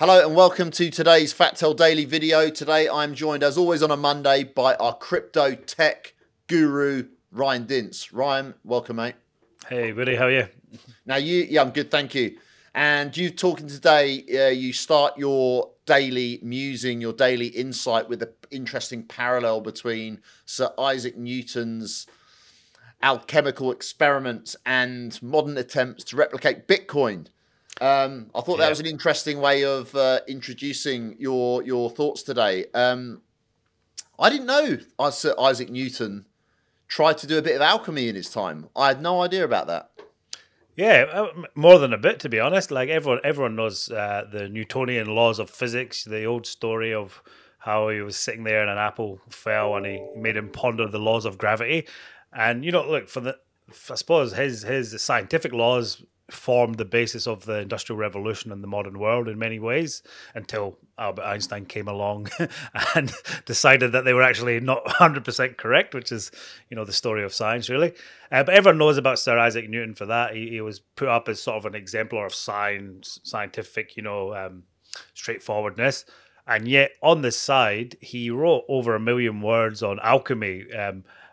Hello and welcome to today's Factel Daily video. Today I'm joined, as always on a Monday, by our crypto tech guru, Ryan Dinse. Ryan, welcome, mate. Hey, buddy, how are you? Now, yeah, I'm good, thank you. And you talking today, you start your daily musing, your daily insight with the interesting parallel between Sir Isaac Newton's alchemical experiments and modern attempts to replicate Bitcoin. I thought that was an interesting way of introducing your thoughts today. I didn't know Sir Isaac Newton tried to do a bit of alchemy in his time. I had no idea about that. Yeah, more than a bit, to be honest. Like everyone knows the Newtonian laws of physics, the old story of how he was sitting there and an apple fell and he made him ponder the laws of gravity. And, you know, look, I suppose his scientific laws formed the basis of the Industrial Revolution in the modern world in many ways, until Albert Einstein came along and decided that they were actually not 100% correct, which is, you know, the story of science, really. But everyone knows about Sir Isaac Newton for that. He was put up as sort of an exemplar of scientific, you know, straightforwardness. And yet on the side, he wrote over 1 million words on alchemy,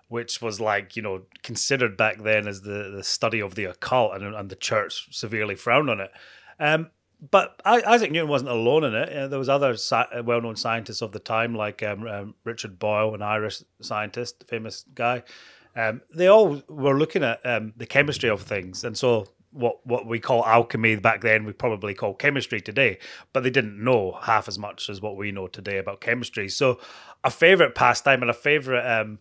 which was, like, you know, considered back then as the study of the occult, and the church severely frowned on it. But Isaac Newton wasn't alone in it. There was other well-known scientists of the time, like Richard Boyle, an Irish scientist, famous guy. They all were looking at the chemistry of things, and so what we call alchemy back then, we probably call chemistry today, but they didn't know half as much as what we know today about chemistry. So a favourite pastime and a favourite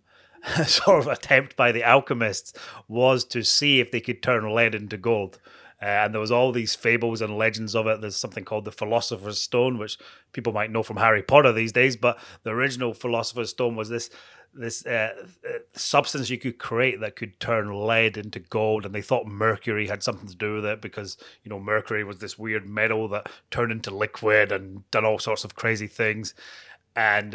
sort of attempt by the alchemists was to see if they could turn lead into gold. And there was all these fables and legends of it. There's something called the Philosopher's Stone, which people might know from Harry Potter these days, but the original Philosopher's Stone was this substance you could create that could turn lead into gold. And they thought mercury had something to do with it because, you know, mercury was this weird metal that turned into liquid and done all sorts of crazy things. And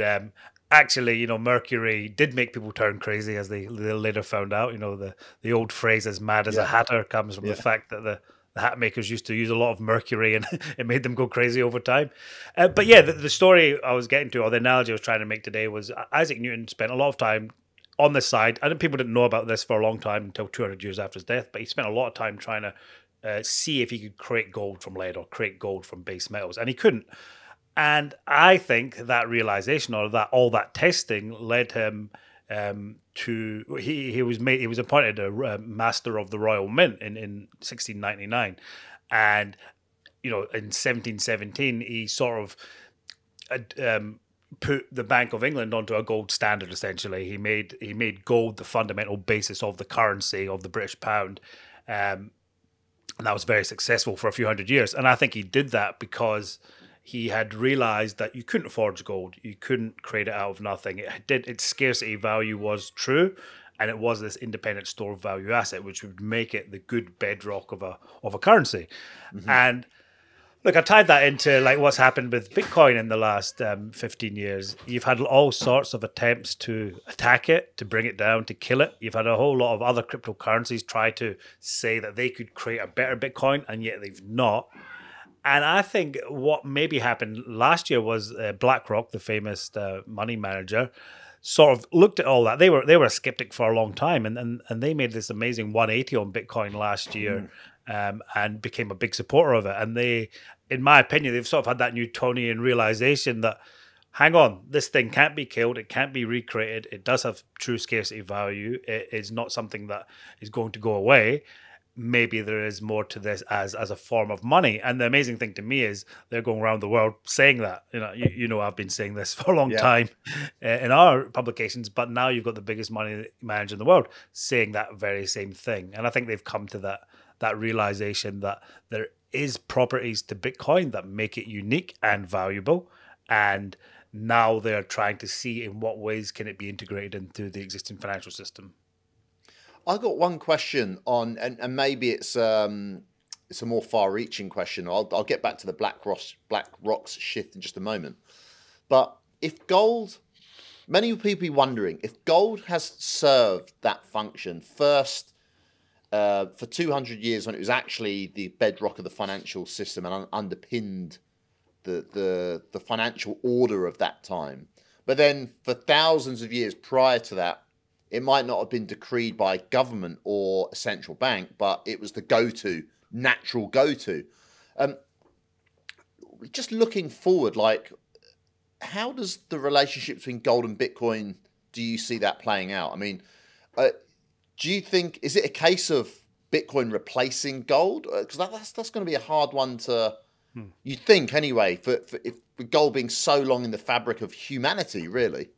actually, you know, mercury did make people turn crazy, as they later found out. You know, the old phrase "as mad as a hatter" comes from the fact that the hat makers used to use a lot of mercury, and it made them go crazy over time. But yeah, the story I was getting to, or the analogy I was trying to make today, was Isaac Newton spent a lot of time on the side. I think people didn't know about this for a long time until 200 years after his death, but he spent a lot of time trying to see if he could create gold from lead or create gold from base metals, and he couldn't. And I think that realization, or that all that testing, led him to he was appointed a master of the Royal Mint in 1699, and, you know, in 1717 he sort of put the Bank of England onto a gold standard. Essentially, he made gold the fundamental basis of the currency of the British pound. And that was very successful for a few hundred years. And I think he did that because he had realized that you couldn't forge gold. You couldn't create it out of nothing. Its scarcity value was true, and it was this independent store of value asset, which would make it the good bedrock of a currency. Mm-hmm. And look, I tied that into, like, what's happened with Bitcoin in the last 15 years. You've had all sorts of attempts to attack it, to bring it down, to kill it. You've had a whole lot of other cryptocurrencies try to say that they could create a better Bitcoin, and yet they've not. And I think what maybe happened last year was BlackRock, the famous money manager, sort of looked at all that. They were a skeptic for a long time, and they made this amazing 180 on Bitcoin last year, and became a big supporter of it. And they, in my opinion, they've sort of had that Newtonian realization that, hang on, this thing can't be killed. It can't be recreated. It does have true scarcity value. It is not something that is going to go away. Maybe there is more to this as a form of money. And the amazing thing to me is they're going around the world saying that. You know, I've been saying this for a long time in our publications, but now you've got the biggest money manager in the world saying that very same thing. And I think they've come to that realization that there is properties to Bitcoin that make it unique and valuable. And now they're trying to see in what ways can it be integrated into the existing financial system. I got one question on, and maybe it's a more far-reaching question. I'll get back to the BlackRock's shift in just a moment. But if gold, many people be wondering if gold has served that function first for 200 years, when it was actually the bedrock of the financial system and underpinned the financial order of that time. But then for thousands of years prior to that, it might not have been decreed by government or a central bank, but it was the go-to, natural go-to. Just looking forward, like, how does the relationship between gold and Bitcoin, do you see that playing out? I mean, do you think, is it a case of Bitcoin replacing gold? Because that's going to be a hard one to, you think anyway, for gold being so long in the fabric of humanity, really.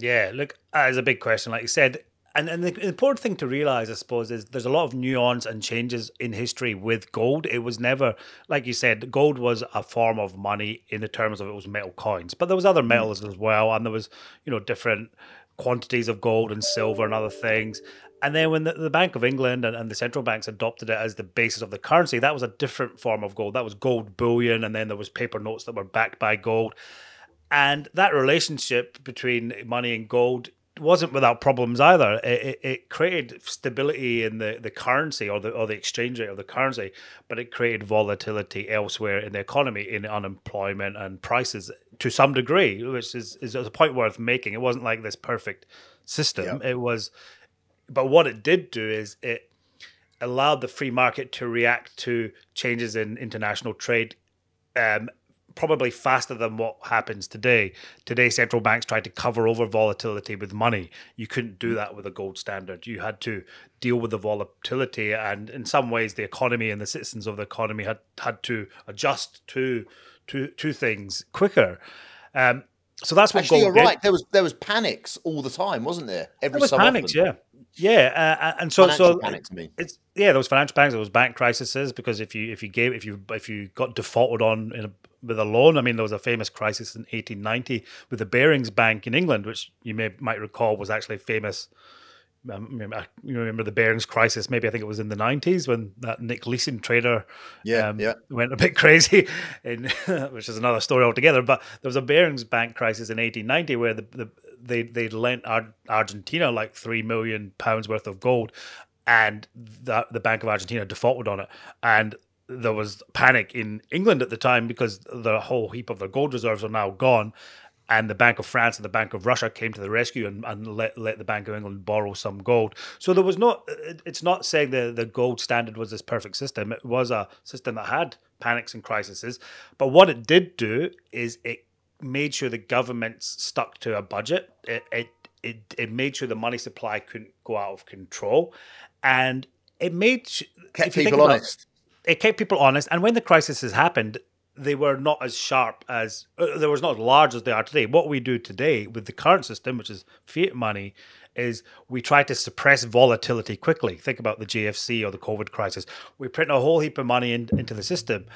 Yeah, look, that is a big question, like you said. And the important thing to realize, I suppose, is there's a lot of nuance and changes in history with gold. It was never, like you said, gold was a form of money in the terms of it was metal coins. But there was other metals as well, and there was, you know, different quantities of gold and silver and other things. And then when the Bank of England and the central banks adopted it as the basis of the currency, that was a different form of gold. That was gold bullion, and then there was paper notes that were backed by gold. And that relationship between money and gold wasn't without problems either. It created stability in the currency or the exchange rate of the currency, but it created volatility elsewhere in the economy, in unemployment and prices to some degree, which is a point worth making. It wasn't like this perfect system. Yeah. It was, but what it did do is it allowed the free market to react to changes in international trade, probably faster than what happens today. Today, central banks tried to cover over volatility with money. You couldn't do that with a gold standard. You had to deal with the volatility, and in some ways, the economy and the citizens of the economy had to adjust to things quicker. So that's what gold did. You're right. There was panics all the time, wasn't there? There was panics, yeah. Yeah, and so panics, it's, yeah, there was financial panics, there was bank crises, because if you got defaulted on with a loan, I mean, there was a famous crisis in 1890 with the Barings Bank in England, which you might recall was actually famous. You remember the Barings crisis? Maybe I think it was in the 90s when that Nick Leeson trader went a bit crazy, which is another story altogether. But there was a Barings Bank crisis in 1890 where they lent Argentina like £3 million worth of gold, and the Bank of Argentina defaulted on it. And there was panic in England at the time because the whole heap of their gold reserves are now gone. And the Bank of France and the Bank of Russia came to the rescue and let the Bank of England borrow some gold. So there was not. It's not saying the gold standard was this perfect system. It was a system that had panics and crises. But what it did do is it made sure the governments stuck to a budget. It made sure the money supply couldn't go out of control, and it kept people honest. It kept people honest, and when the crises happened, they were not as sharp as, they were not as large as they are today. What we do today with the current system, which is fiat money, is we try to suppress volatility quickly. Think about the GFC or the COVID crisis. We print a whole heap of money into the system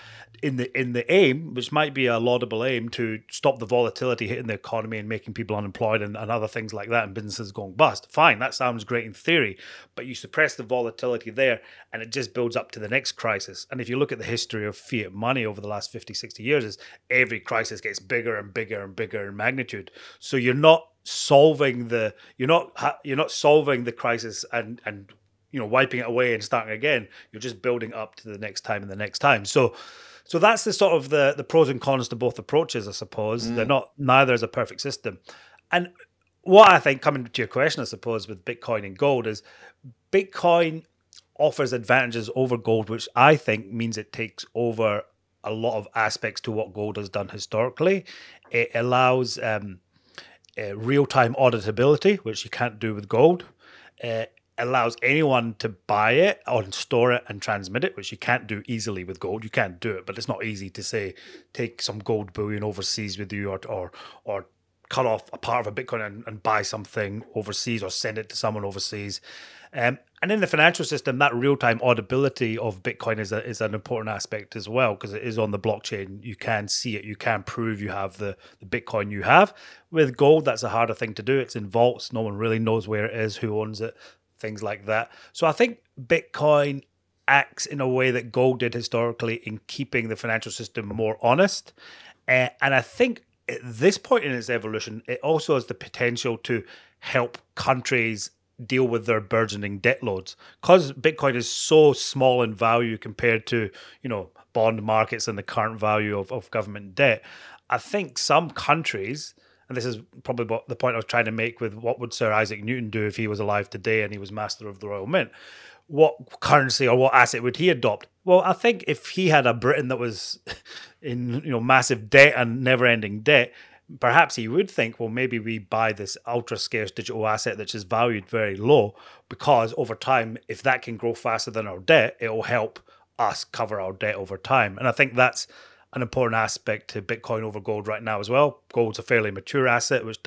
in the aim, which might be a laudable aim, to stop the volatility hitting the economy and making people unemployed and other things like that and businesses going bust. Fine, that sounds great in theory, but you suppress the volatility there and it just builds up to the next crisis. And if you look at the history of fiat money over the last 50, 60 years, is every crisis gets bigger and bigger and bigger in magnitude. So you're not solving the crisis and you know, wiping it away and starting again. You're just building up to the next time and the next time. So that's the sort of the pros and cons to both approaches, I suppose. Neither is a perfect system. And what I think, coming to your question, I suppose, with Bitcoin and gold, is Bitcoin offers advantages over gold, which I think means it takes over a lot of aspects to what gold has done historically. It allows real-time auditability, which you can't do with gold. Allows anyone to buy it or store it and transmit it, which you can't do easily with gold. You can't do it, but it's not easy to say, take some gold bullion overseas with you or cut off a part of a Bitcoin and buy something overseas or send it to someone overseas. And in the financial system, that real-time auditability of Bitcoin is an important aspect as well, because it is on the blockchain. You can see it. You can prove you have the Bitcoin you have. With gold, that's a harder thing to do. It's in vaults. No one really knows where it is, who owns it, things like that. So I think Bitcoin acts in a way that gold did historically in keeping the financial system more honest. And I think at this point in its evolution, it also has the potential to help countries deal with their burgeoning debt loads, because Bitcoin is so small in value compared to, you know, bond markets and the current value of government debt. I think some countries, and this is probably what the point I was trying to make with what would Sir Isaac Newton do if he was alive today and he was master of the Royal Mint, what currency or what asset would he adopt? Well, I think if he had a Britain that was in massive debt and never-ending debt, perhaps he would think, well, maybe we buy this ultra-scarce digital asset that is valued very low, because over time, if that can grow faster than our debt, it will help us cover our debt over time. And I think that's an important aspect to Bitcoin over gold right now as well. Gold's a fairly mature asset, which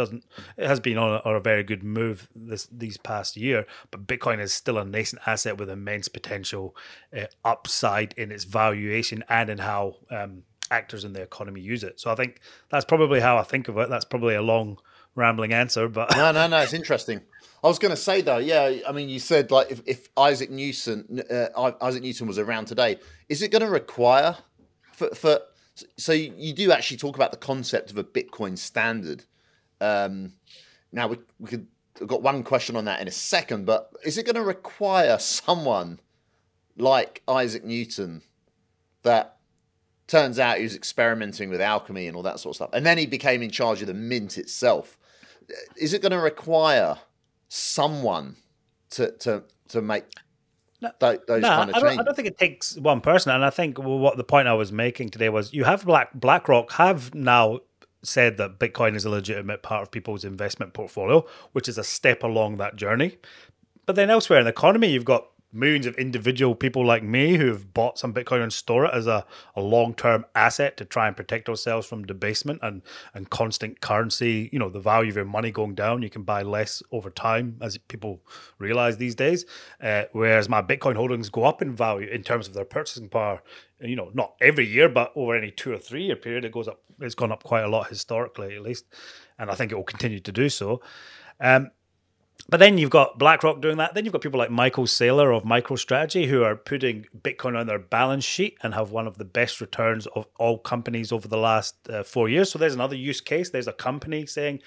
has been on a very good move these past year, but Bitcoin is still a nascent asset with immense potential upside in its valuation and in how actors in the economy use it. So I think that's probably how I think of it. That's probably a long, rambling answer, but no, it's interesting. I was going to say though, yeah, I mean, you said like if Isaac Newton was around today, is it going to require so you do actually talk about the concept of a Bitcoin standard. Now we've got one question on that in a second, but is it going to require someone like Isaac Newton that? Turns out he was experimenting with alchemy and all that sort of stuff. And then he became in charge of the mint itself. Is it going to require someone to make those kind of changes? I don't think it takes one person. And I think what the point I was making today was you have BlackRock have now said that Bitcoin is a legitimate part of people's investment portfolio, which is a step along that journey. But then elsewhere in the economy, you've got millions of individual people like me who've bought some Bitcoin and store it as a long-term asset to try and protect ourselves from debasement and constant currency, the value of your money going down. You can buy less over time, as people realize these days, whereas my Bitcoin holdings go up in value in terms of their purchasing power, not every year, but over any 2 or 3 year period, it goes up. It's gone up quite a lot historically, at least, and I think it will continue to do so. But then you've got BlackRock doing that. Then you've got people like Michael Saylor of MicroStrategy who are putting Bitcoin on their balance sheet and have one of the best returns of all companies over the last 4 years. So there's another use case. There's a company saying,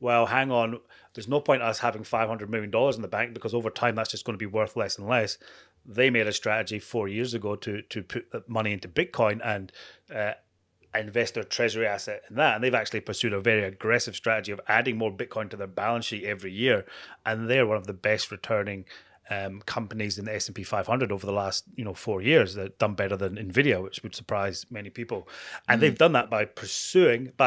well, hang on, there's no point us having $500 million in the bank because over time that's just going to be worth less and less. They made a strategy 4 years ago to put money into Bitcoin and invest their treasury asset in that, and they've actually pursued a very aggressive strategy of adding more Bitcoin to their balance sheet every year, and they're one of the best returning companies in the S&P 500 over the last 4 years. They've done better than NVIDIA, which would surprise many people, and they've done that by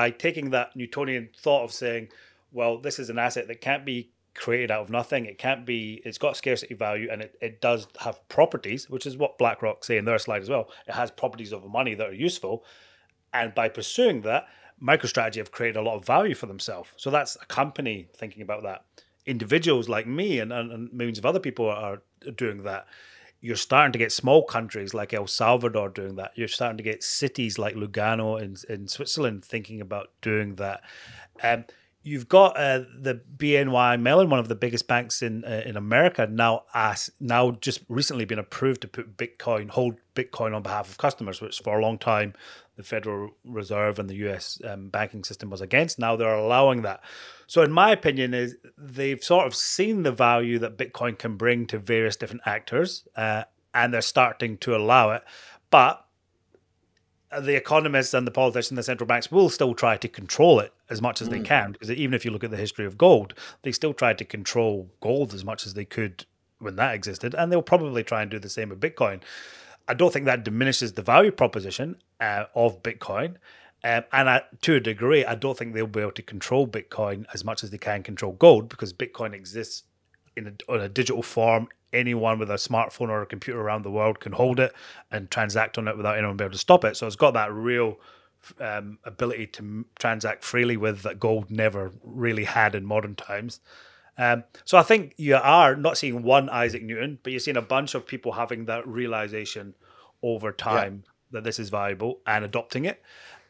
taking that Newtonian thought of saying, well, this is an asset that can't be created out of nothing. It's got scarcity value, and it does have properties, which is what BlackRock say in their slide as well. It has properties of money that are useful. And by pursuing that, MicroStrategy have created a lot of value for themselves. So that's a company thinking about that. Individuals like me and millions of other people are doing that. You're starting to get small countries like El Salvador doing that. You're starting to get cities like Lugano in Switzerland thinking about doing that. You've got the BNY Mellon, one of the biggest banks in America, now just recently been approved to put Bitcoin, hold Bitcoin on behalf of customers, which for a long time the Federal Reserve and the U.S. banking system was against. Now they're allowing that. So in my opinion, is they've sort of seen the value that Bitcoin can bring to various different actors, and they're starting to allow it, but the economists and the politicians and the central banks will still try to control it as much as they can, because even if you look at the history of gold, they still tried to control gold as much as they could when that existed, and they'll probably try and do the same with Bitcoin. I don't think that diminishes the value proposition of Bitcoin, to a degree, I don't think they'll be able to control Bitcoin as much as they can control gold, because Bitcoin exists on a digital form. Anyone with a smartphone or a computer around the world can hold it and transact on it without anyone being able to stop it. So it's got that real ability to transact freely with that gold never really had in modern times. So I think you are not seeing one Isaac Newton, but you're seeing a bunch of people having that realization over time that this is valuable and adopting it.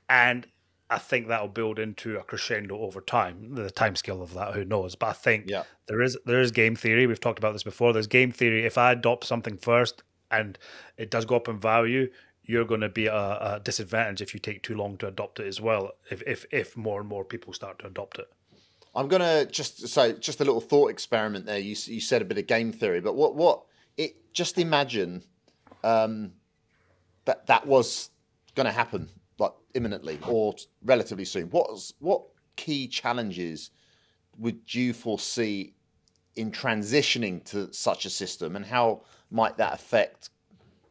And I think that'll build into a crescendo over time. The timescale of that, who knows? But I think there is game theory. We've talked about this before. There's game theory. If I adopt something first and it does go up in value, you're going to be a disadvantage if you take too long to adopt it as well, if more and more people start to adopt it. I'm going to just a little thought experiment there. You said a bit of game theory, but just imagine that was going to happen like imminently or relatively soon. What key challenges would you foresee in transitioning to such a system, and how might that affect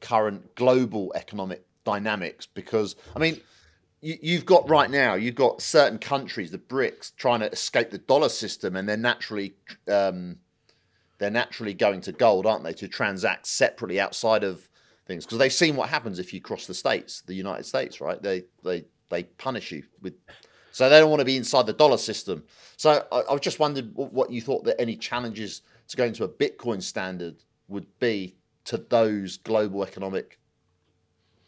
current global economic dynamics? Because, I mean, you've got right now, you've got certain countries, the BRICS, trying to escape the dollar system, and they're naturally going to gold, aren't they, to transact separately outside of things, because they've seen what happens if you cross the states, the United States, right? They punish you with. So they don't want to be inside the dollar system. So I just wondered what you thought that any challenges to going to a Bitcoin standard would be to those global economic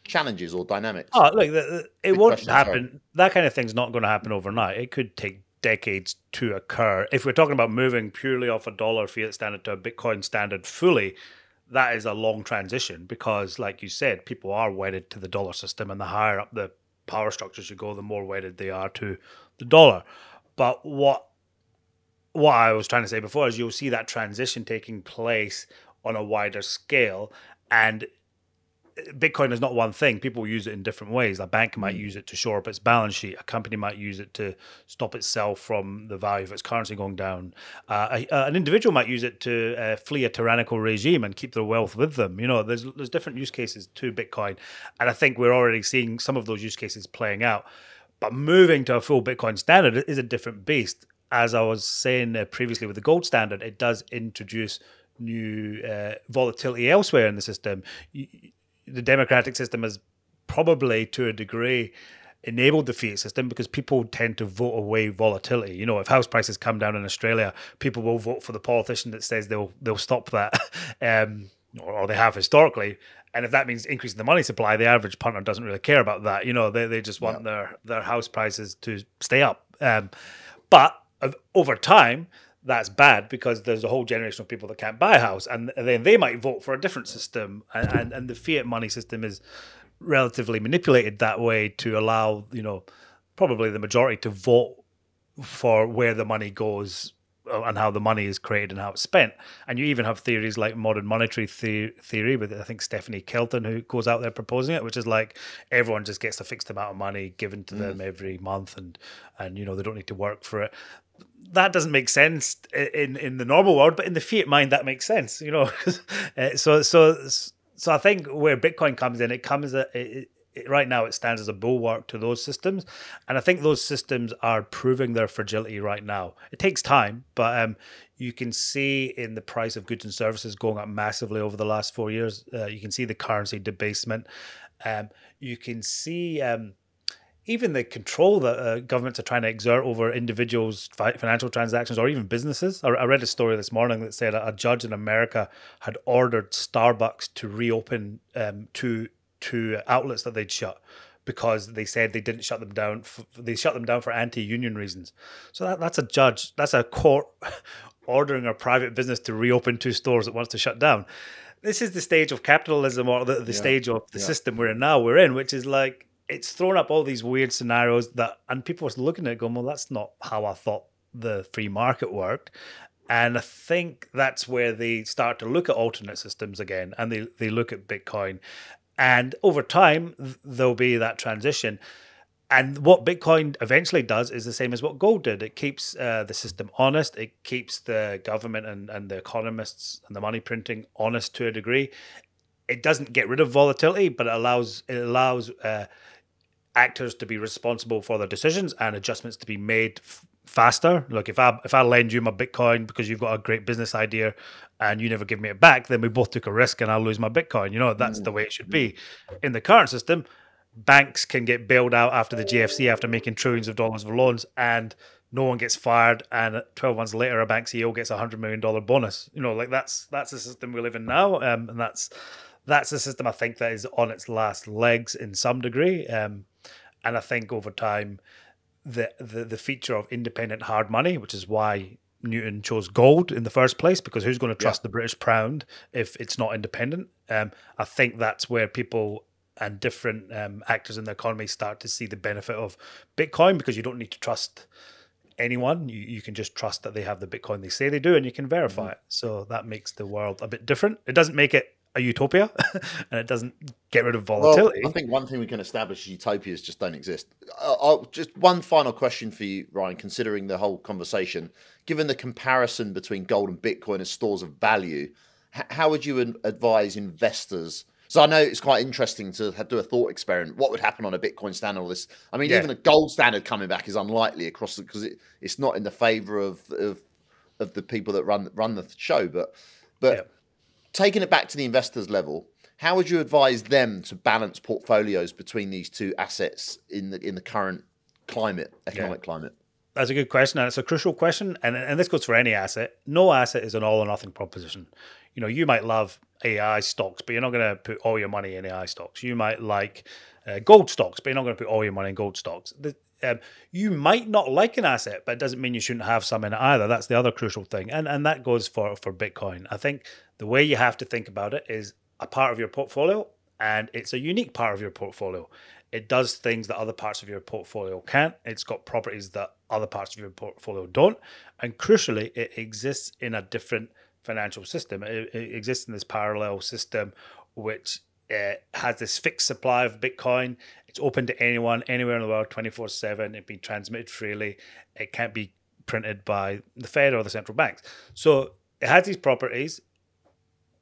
challenges or dynamics. Oh, look, it won't happen. Sorry. That kind of thing's not going to happen overnight. It could take decades to occur. If we're talking about moving purely off a dollar fiat standard to a Bitcoin standard fully, that is a long transition because, like you said, people are wedded to the dollar system, and the higher up the power structures you go, the more wedded they are to the dollar. But what I was trying to say before is you'll see that transition taking place on a wider scale, and Bitcoin is not one thing. People use it in different ways. A bank might use it to shore up its balance sheet. A company might use it to stop itself from the value of its currency going down. An individual might use it to flee a tyrannical regime and keep their wealth with them. You know, there's different use cases to Bitcoin, and I think we're already seeing some of those use cases playing out. But moving to a full Bitcoin standard is a different beast. As I was saying previously with the gold standard, it does introduce new volatility elsewhere in the system. The democratic system has probably, to a degree, enabled the fiat system because people tend to vote away volatility. You know, if house prices come down in Australia, people will vote for the politician that says they'll stop that, or they have historically. And if that means increasing the money supply, the average punter doesn't really care about that. You know, they just want their house prices to stay up. But over time, that's bad because there's a whole generation of people that can't buy a house, and then they might vote for a different system, and the fiat money system is relatively manipulated that way to allow, you know, probably the majority to vote for where the money goes and how the money is created and how it's spent. And you even have theories like modern monetary theory with, I think, Stephanie Kelton, who goes out there proposing it, which is like everyone just gets a fixed amount of money given to them every month, and you know, they don't need to work for it. That doesn't make sense in the normal world, but in the fiat mind, that makes sense, you know. So I think where Bitcoin comes in, right now it stands as a bulwark to those systems, and I think those systems are proving their fragility right now. It takes time, but you can see in the price of goods and services going up massively over the last 4 years. You can see the currency debasement. You can see even the control that governments are trying to exert over individuals' financial transactions or even businesses. I read a story this morning that said a judge in America had ordered Starbucks to reopen two outlets that they'd shut because they said they didn't shut them down. They shut them down for anti-union reasons. So that's a judge, that's a court ordering a private business to reopen two stores it wants to shut down. This is the stage of capitalism, or the stage of the system we're in, which is like, it's thrown up all these weird scenarios and people are looking at it going, well, that's not how I thought the free market worked. And I think that's where they start to look at alternate systems again, and they look at Bitcoin. And over time, there'll be that transition. And what Bitcoin eventually does is the same as what gold did. It keeps the system honest. It keeps the government and the economists and the money printing honest to a degree. It doesn't get rid of volatility, but it allows actors to be responsible for their decisions and adjustments to be made faster. Look, if I lend you my Bitcoin because you've got a great business idea and you never give me it back, then we both took a risk and I lose my Bitcoin. You know, that's the way it should be. In the current system, banks can get bailed out after the GFC, after making trillions of dollars of loans, and no one gets fired, and 12 months later, a bank CEO gets a $100 million bonus. You know, like that's the system we live in now, and that's a system I think that is on its last legs in some degree. And I think over time, the feature of independent hard money, which is why Newton chose gold in the first place, because who's going to trust the British pound if it's not independent? I think that's where people and different actors in the economy start to see the benefit of Bitcoin, because you don't need to trust anyone. You can just trust that they have the Bitcoin they say they do, and you can verify it. So that makes the world a bit different. It doesn't make it a utopia and it doesn't get rid of volatility. Well, I think one thing we can establish is utopias just don't exist. Just one final question for you, Ryan, considering the whole conversation. Given the comparison between gold and Bitcoin as stores of value, how would you advise investors? So I know it's quite interesting to do a thought experiment. What would happen on a Bitcoin standard? All this, I mean, even a gold standard coming back is unlikely across because it's not in the favor of the people that run the show. But taking it back to the investors level, how would you advise them to balance portfolios between these two assets in the current climate, economic climate? That's a good question, and it's a crucial question. And this goes for any asset. No asset is an all or nothing proposition. You know, you might love AI stocks, but you're not going to put all your money in AI stocks. You might like gold stocks, but you're not going to put all your money in gold stocks. You might not like an asset, but it doesn't mean you shouldn't have some in it either. That's the other crucial thing. And that goes for Bitcoin. I think the way you have to think about it is a part of your portfolio, and it's a unique part of your portfolio. It does things that other parts of your portfolio can't. It's got properties that other parts of your portfolio don't. And crucially, it exists in a different financial system. It exists in this parallel system, which has this fixed supply of Bitcoin. It's open to anyone, anywhere in the world, 24/7. It being transmitted freely. It can't be printed by the Fed or the central banks. So it has these properties.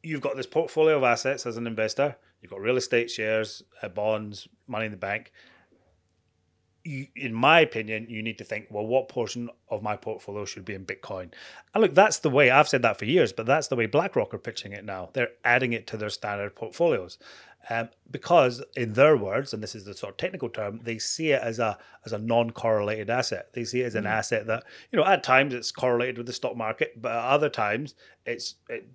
You've got this portfolio of assets as an investor. You've got real estate, shares, bonds, money in the bank. In my opinion, you need to think, well, what portion of my portfolio should be in Bitcoin? And look, that's the way, I've said that for years, but that's the way BlackRock are pitching it now. They're adding it to their standard portfolios because in their words, and this is the sort of technical term, they see it as a non-correlated asset. They see it as an asset that, you know, at times it's correlated with the stock market, but at other times it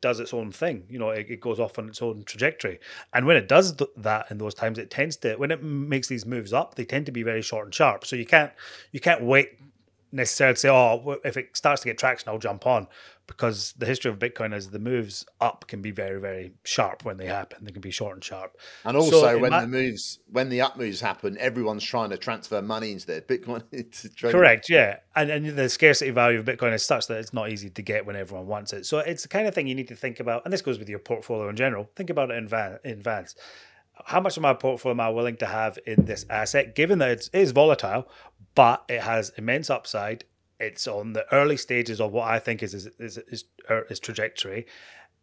does its own thing. You know, it goes off on its own trajectory. And when it does that in those times, it tends to, when it makes these moves up, they tend to be very short and sharp. So you can't wait necessarily to say, oh, if it starts to get traction, I'll jump on, because the history of Bitcoin is the moves up can be very, very sharp when they happen. They can be short and sharp. And also so when the up moves happen, everyone's trying to transfer money into their Bitcoin. Correct, yeah. And the scarcity value of Bitcoin is such that it's not easy to get when everyone wants it. So it's the kind of thing you need to think about, and this goes with your portfolio in general. Think about it in advance. How much of my portfolio am I willing to have in this asset, given that it is volatile, but it has immense upside? It's on the early stages of what I think is trajectory.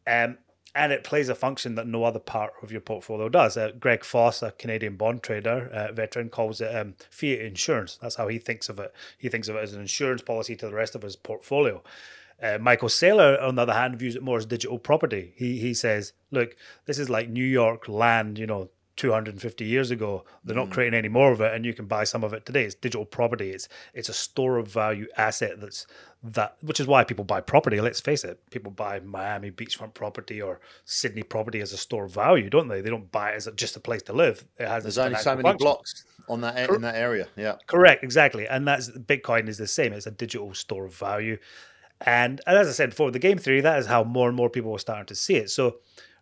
And it plays a function that no other part of your portfolio does. Greg Foss, a Canadian bond trader, veteran, calls it fiat insurance. That's how he thinks of it. He thinks of it as an insurance policy to the rest of his portfolio. Michael Saylor, on the other hand, views it more as digital property. He says, look, this is like New York land, you know, 250 years ago. They're not creating any more of it, and you can buy some of it today. It's digital property. It's a store of value asset which is why people buy property. Let's face it, people buy Miami beachfront property or Sydney property as a store of value, don't they? They don't buy it as just a place to live. It has There's only so many function. Blocks on that in that area. Yeah, correct, exactly. And that's Bitcoin is the same. It's a digital store of value. And as I said before, the game theory, that is how more and more people are starting to see it. So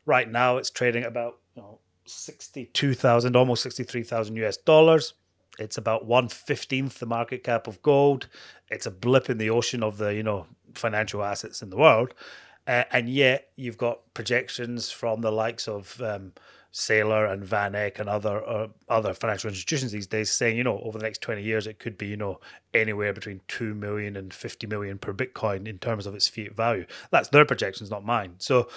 right now it's trading about, you know, 62,000, almost 63,000 US dollars. It's about 1/15 the market cap of gold. It's a blip in the ocean of the, you know, financial assets in the world. And yet you've got projections from the likes of Saylor and VanEck and other financial institutions these days saying, you know, over the next 20 years, it could be, you know, anywhere between 2 million and 50 million per Bitcoin in terms of its fiat value. That's their projections, not mine. So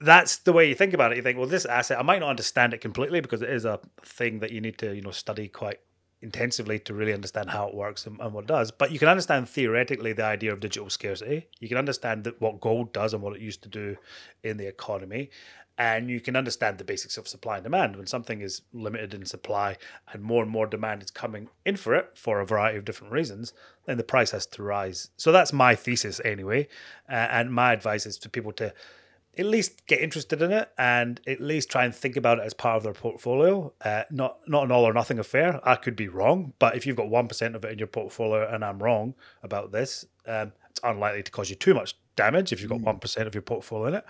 that's the way you think about it. You think, well, this asset, I might not understand it completely because it is a thing that you need to, you know, study quite intensively to really understand how it works and what it does. But you can understand theoretically the idea of digital scarcity. You can understand that what gold does and what it used to do in the economy. And you can understand the basics of supply and demand. When something is limited in supply and more demand is coming in for it for a variety of different reasons, then the price has to rise. So that's my thesis anyway. And my advice is for people to at least get interested in it and at least try and think about it as part of their portfolio. Not an all or nothing affair. I could be wrong, but if you've got 1% of it in your portfolio and I'm wrong about this, it's unlikely to cause you too much damage if you've got 1% of your portfolio in it.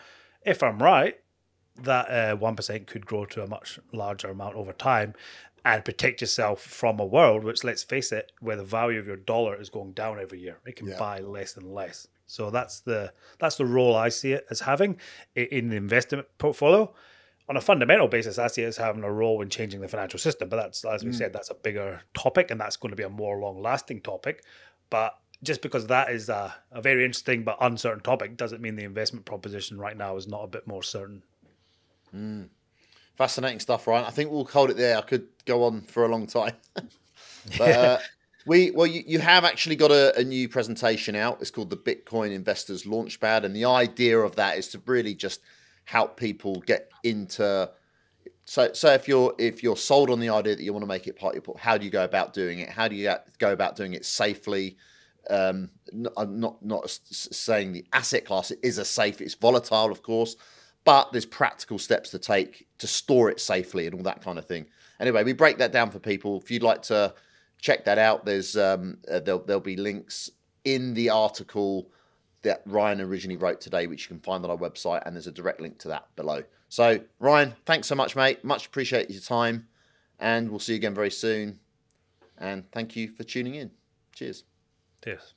If I'm right, that 1% could grow to a much larger amount over time and protect yourself from a world which, let's face it, where the value of your dollar is going down every year. It can buy less and less. So that's the role I see it as having in the investment portfolio. On a fundamental basis, I see it as having a role in changing the financial system. But that's, as we said, that's a bigger topic, and that's going to be a more long-lasting topic. But just because that is a very interesting but uncertain topic doesn't mean the investment proposition right now is not a bit more certain. Mm. Fascinating stuff, Ryan. I think we'll hold it there. I could go on for a long time. You have actually got a new presentation out. It's called the Bitcoin Investors Launchpad. And the idea of that is to really just help people get into. So if you're sold on the idea that you want to make it part of your port, how do you go about doing it? How do you go about doing it safely? I'm not saying the asset class is a safe. It's volatile, of course, but there's practical steps to take to store it safely and all that kind of thing. Anyway, we break that down for people. If you'd like to check that out, there's there'll be links in the article that Ryan originally wrote today, which you can find on our website, and there's a direct link to that below. So, Ryan, thanks so much, mate. Much appreciate your time, and we'll see you again very soon. And thank you for tuning in. Cheers. Cheers.